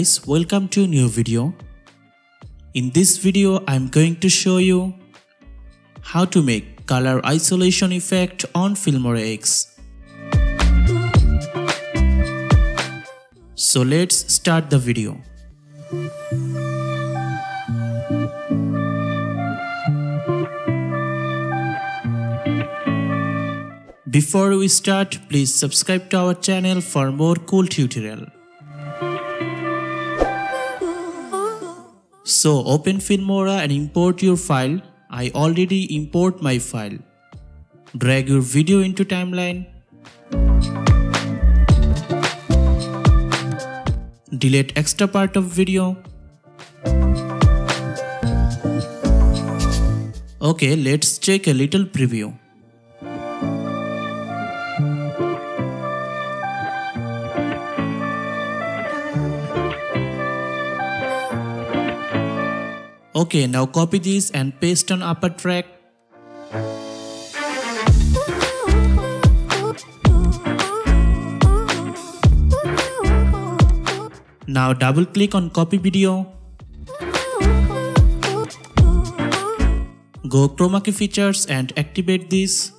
guys, welcome to a new video. In this video I am going to show you how to make color isolation effect on Filmora X. So let's start the video. Before we start, please subscribe to our channel for more cool tutorial. So open Filmora and import your file. I already import my file. Drag your video into timeline. Delete extra part of video. Okay, let's check a little preview. Okay, now copy this and paste on upper track. Now double click on copy video. Go chroma key features and activate this.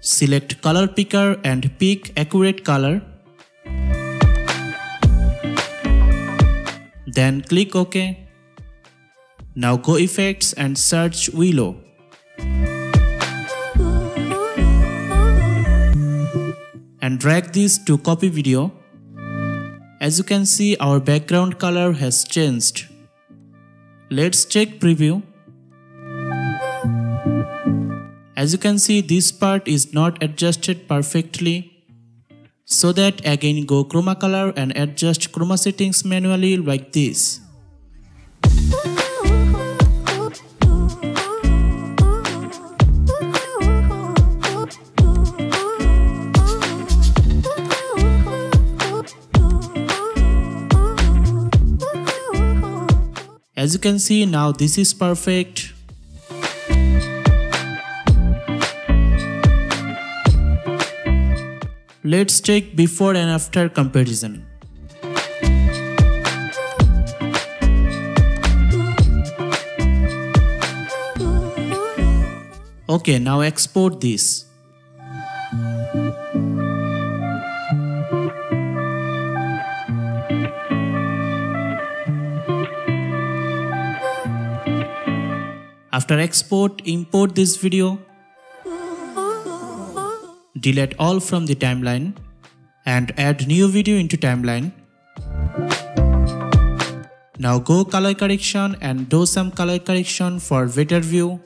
Select color picker and pick accurate color. Then click OK. Now go effects and search willow. And drag this to copy video. As you can see, our background color has changed. Let's check preview. As you can see, this part is not adjusted perfectly. So that again go chroma color and adjust chroma settings manually like this. As you can see, now this is perfect. Let's check before and after comparison. Okay, now export this. After export, import this video. Delete all from the timeline and add new video into timeline. Now go color correction and do some color correction for better view.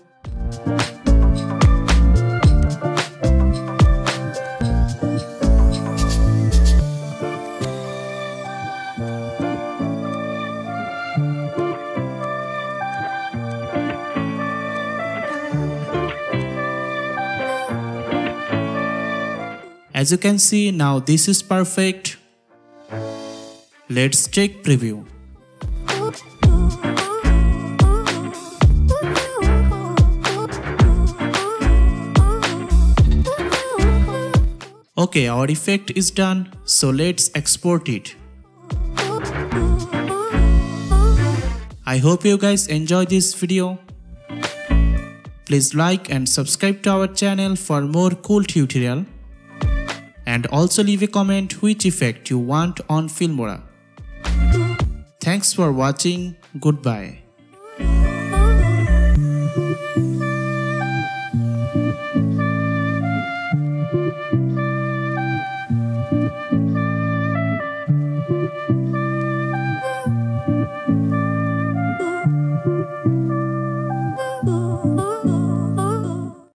As you can see, now this is perfect. Let's check preview. Okay, our effect is done, so let's export it. I hope you guys enjoy this video. Please like and subscribe to our channel for more cool tutorial. And also leave a comment which effect you want on Filmora. Thanks for watching. Goodbye.